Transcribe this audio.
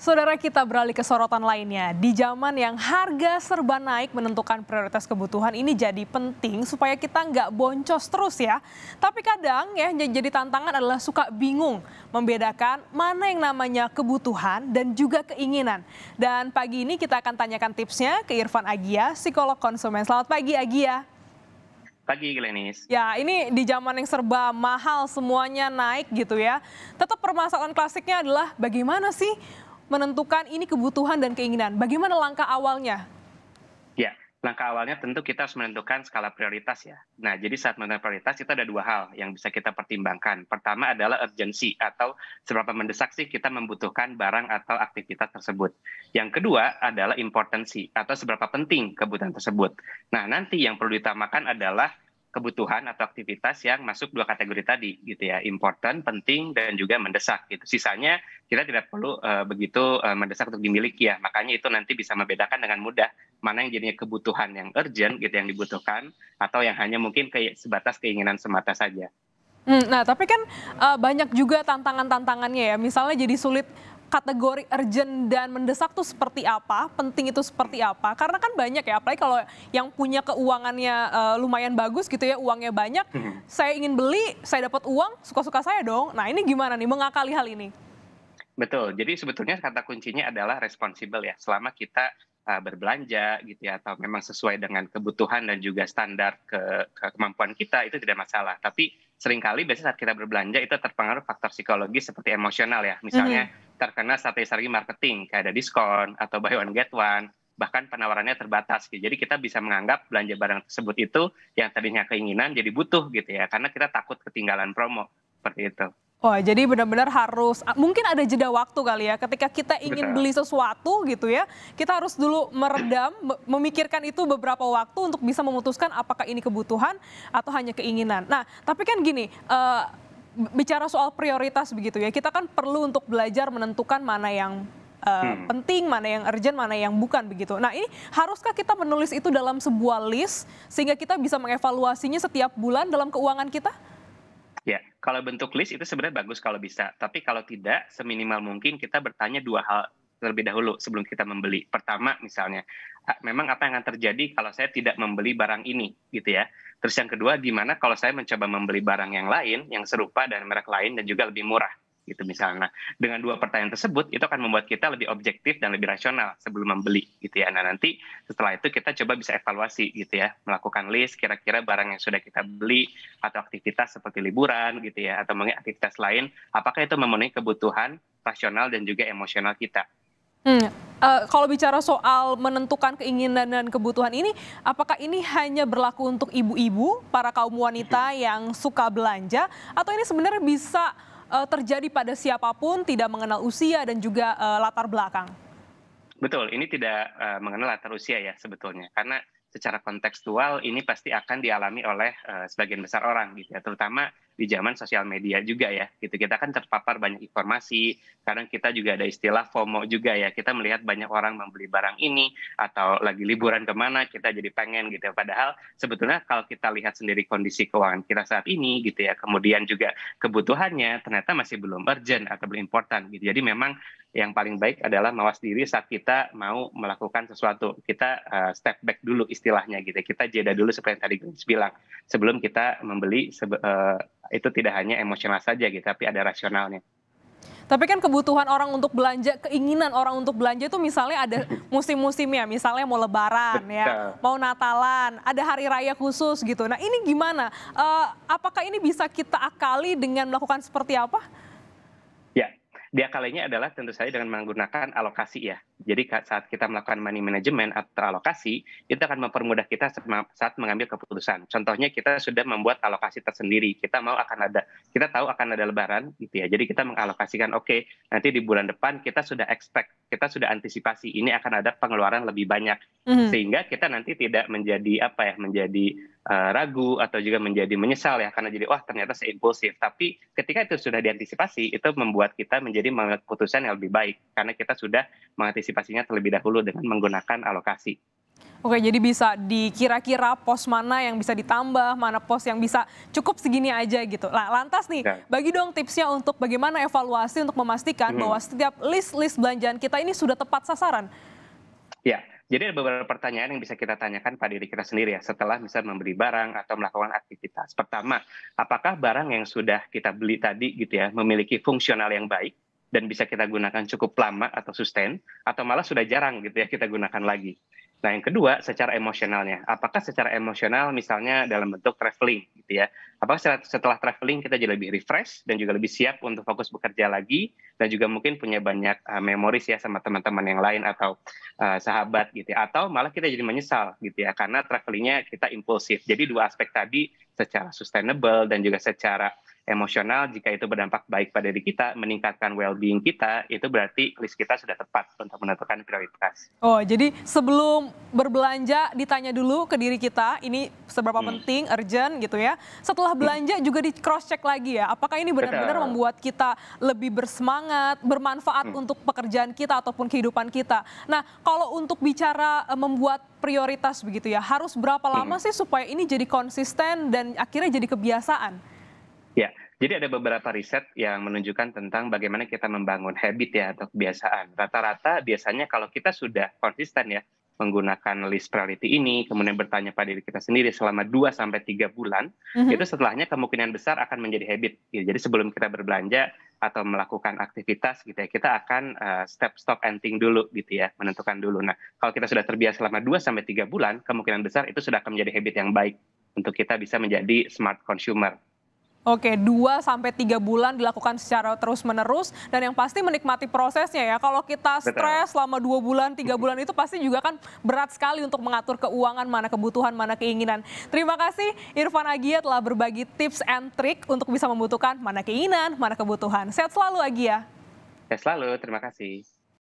Saudara, kita beralih ke sorotan lainnya. Di zaman yang harga serba naik, menentukan prioritas kebutuhan ini jadi penting supaya kita nggak boncos terus ya. Tapi kadang ya jadi tantangan adalah suka bingung membedakan mana yang namanya kebutuhan dan juga keinginan. Dan pagi ini kita akan tanyakan tipsnya ke Irfan Agia, psikolog konsumen. Selamat pagi Agia. Pagi Glenis. Ya, ini di zaman yang serba mahal semuanya naik gitu ya. Tetap permasalahan klasiknya adalah bagaimana sih menentukan ini kebutuhan dan keinginan. Bagaimana langkah awalnya? Ya, langkah awalnya tentu kita harus menentukan skala prioritas ya. Nah, jadi saat menentukan prioritas kita ada dua hal yang bisa kita pertimbangkan. Pertama adalah urgency atau seberapa mendesak sih kita membutuhkan barang atau aktivitas tersebut. Yang kedua adalah importansi atau seberapa penting kebutuhan tersebut. Nah, nanti yang perlu ditamakan adalah kebutuhan atau aktivitas yang masuk dua kategori tadi gitu ya, important, penting, dan juga mendesak gitu. Sisanya kita tidak perlu begitu mendesak untuk dimiliki ya, makanya itu nanti bisa membedakan dengan mudah mana yang jadinya kebutuhan yang urgent gitu, yang dibutuhkan, atau yang hanya mungkin sebatas keinginan semata saja. Nah tapi kan banyak juga tantangannya ya, misalnya jadi sulit kategori urgent dan mendesak tuh seperti apa, penting itu seperti apa, karena kan banyak ya, apalagi kalau yang punya keuangannya lumayan bagus gitu ya, uangnya banyak, saya ingin beli, saya dapat uang, suka-suka saya dong. Nah ini gimana nih mengakali hal ini? Betul, jadi sebetulnya kata kuncinya adalah responsible ya, selama kita berbelanja gitu ya, atau memang sesuai dengan kebutuhan dan juga standar kemampuan kita, itu tidak masalah. Tapi seringkali biasanya saat kita berbelanja itu terpengaruh faktor psikologis seperti emosional ya, misalnya terkena strategi marketing kayak ada diskon atau buy one get one, bahkan penawarannya terbatas gitu. Jadi kita bisa menganggap belanja barang tersebut itu yang tadinya keinginan jadi butuh gitu ya, karena kita takut ketinggalan promo seperti itu. Oh, jadi benar-benar harus, mungkin ada jeda waktu kali ya, ketika kita ingin beli sesuatu gitu ya, kita harus dulu meredam, memikirkan itu beberapa waktu untuk bisa memutuskan apakah ini kebutuhan atau hanya keinginan. Nah, tapi kan gini, bicara soal prioritas begitu ya, kita kan perlu untuk belajar menentukan mana yang penting, mana yang urgent, mana yang bukan begitu. Nah ini haruskah kita menulis itu dalam sebuah list sehingga kita bisa mengevaluasinya setiap bulan dalam keuangan kita? Ya, kalau bentuk list itu sebenarnya bagus kalau bisa. Tapi kalau tidak, seminimal mungkin kita bertanya dua hal terlebih dahulu sebelum kita membeli. Pertama misalnya, memang apa yang akan terjadi kalau saya tidak membeli barang ini gitu ya. Terus yang kedua, gimana kalau saya mencoba membeli barang yang lain, yang serupa dan merek lain dan juga lebih murah gitu misalnya. Nah, dengan dua pertanyaan tersebut itu akan membuat kita lebih objektif dan lebih rasional sebelum membeli gitu ya. Nah nanti setelah itu kita coba bisa evaluasi gitu ya, melakukan list kira-kira barang yang sudah kita beli atau aktivitas seperti liburan gitu ya, atau mungkin aktivitas lain, apakah itu memenuhi kebutuhan rasional dan juga emosional kita. Kalau bicara soal menentukan keinginan dan kebutuhan ini, apakah ini hanya berlaku untuk ibu-ibu, para kaum wanita yang suka belanja, atau ini sebenarnya bisa terjadi pada siapapun, tidak mengenal usia dan juga latar belakang? Betul, ini tidak mengenal latar usia ya sebetulnya, karena secara kontekstual ini pasti akan dialami oleh sebagian besar orang gitu ya, terutama di zaman sosial media juga ya gitu. Kita kan terpapar banyak informasi, kadang kita juga ada istilah FOMO juga ya, kita melihat banyak orang membeli barang ini atau lagi liburan kemana kita jadi pengen gitu ya. Padahal sebetulnya kalau kita lihat sendiri kondisi keuangan kita saat ini gitu ya, kemudian juga kebutuhannya ternyata masih belum urgent atau belum important gitu. Jadi memang yang paling baik adalah mawas diri saat kita mau melakukan sesuatu, kita step back dulu istilahnya gitu, kita jeda dulu seperti yang tadi Glenis bilang sebelum kita membeli. Itu tidak hanya emosional saja gitu, tapi ada rasionalnya. Tapi kan kebutuhan orang untuk belanja, keinginan orang untuk belanja itu misalnya ada musim-musimnya, misalnya mau lebaran ya, mau natalan, ada hari raya khusus gitu. Nah ini gimana? Apakah ini bisa kita akali dengan melakukan seperti apa? Ya, diakalinya adalah tentu saja dengan menggunakan alokasi ya. Jadi saat kita melakukan money management atau alokasi, itu akan mempermudah kita saat mengambil keputusan. Contohnya kita sudah membuat alokasi tersendiri. Kita tahu akan ada Lebaran gitu ya. Jadi kita mengalokasikan, oke, nanti di bulan depan kita sudah expect, kita sudah antisipasi ini akan ada pengeluaran lebih banyak, sehingga kita nanti tidak menjadi ragu atau juga menjadi menyesal ya, karena jadi wah ternyata seimpulsif. Tapi ketika itu sudah diantisipasi, itu membuat kita menjadi mengambil keputusan yang lebih baik karena kita sudah mengantisipasinya terlebih dahulu dengan menggunakan alokasi. Oke, jadi bisa dikira-kira pos mana yang bisa ditambah, mana pos yang bisa cukup segini aja gitu. Nah, lantas nih, bagi dong tipsnya untuk bagaimana evaluasi untuk memastikan bahwa setiap list-list belanjaan kita ini sudah tepat sasaran. Ya, jadi ada beberapa pertanyaan yang bisa kita tanyakan pada diri kita sendiri ya setelah misalnya membeli barang atau melakukan aktivitas. Pertama, apakah barang yang sudah kita beli tadi gitu ya memiliki fungsional yang baik dan bisa kita gunakan cukup lama atau sustain, atau malah sudah jarang gitu ya kita gunakan lagi. Nah, yang kedua, secara emosionalnya. Apakah secara emosional misalnya dalam bentuk traveling gitu ya. Apakah setelah traveling kita jadi lebih refresh dan juga lebih siap untuk fokus bekerja lagi dan juga mungkin punya banyak memories ya sama teman-teman yang lain atau sahabat gitu ya. Atau malah kita jadi menyesal gitu ya karena travelingnya kita impulsif. Jadi dua aspek tadi secara sustainable dan juga secara emosional, jika itu berdampak baik pada diri kita, meningkatkan well-being kita, itu berarti list kita sudah tepat untuk menentukan prioritas. Oh, jadi sebelum berbelanja ditanya dulu ke diri kita, ini seberapa penting, urgent gitu ya. Setelah belanja juga di cross-check lagi ya, apakah ini benar-benar membuat kita lebih bersemangat, bermanfaat untuk pekerjaan kita ataupun kehidupan kita. Nah, kalau untuk bicara membuat prioritas begitu ya, harus berapa lama sih supaya ini jadi konsisten dan akhirnya jadi kebiasaan? Ya, jadi ada beberapa riset yang menunjukkan tentang bagaimana kita membangun habit ya atau kebiasaan. Rata-rata biasanya kalau kita sudah konsisten ya menggunakan list priority ini, kemudian bertanya pada diri kita sendiri selama 2-3 bulan, itu setelahnya kemungkinan besar akan menjadi habit. Ya, jadi sebelum kita berbelanja atau melakukan aktivitas gitu ya, kita akan step, stop, and think dulu gitu ya, menentukan dulu. Nah, kalau kita sudah terbiasa selama 2-3 bulan, kemungkinan besar itu sudah akan menjadi habit yang baik untuk kita bisa menjadi smart consumer. Oke, 2-3 bulan dilakukan secara terus-menerus dan yang pasti menikmati prosesnya ya. Kalau kita stres selama 2-3 bulan itu pasti juga kan berat sekali untuk mengatur keuangan, mana kebutuhan, mana keinginan. Terima kasih Irfan Agia telah berbagi tips and trick untuk bisa membutuhkan mana keinginan, mana kebutuhan. Sehat selalu Agia. Sehat selalu, terima kasih.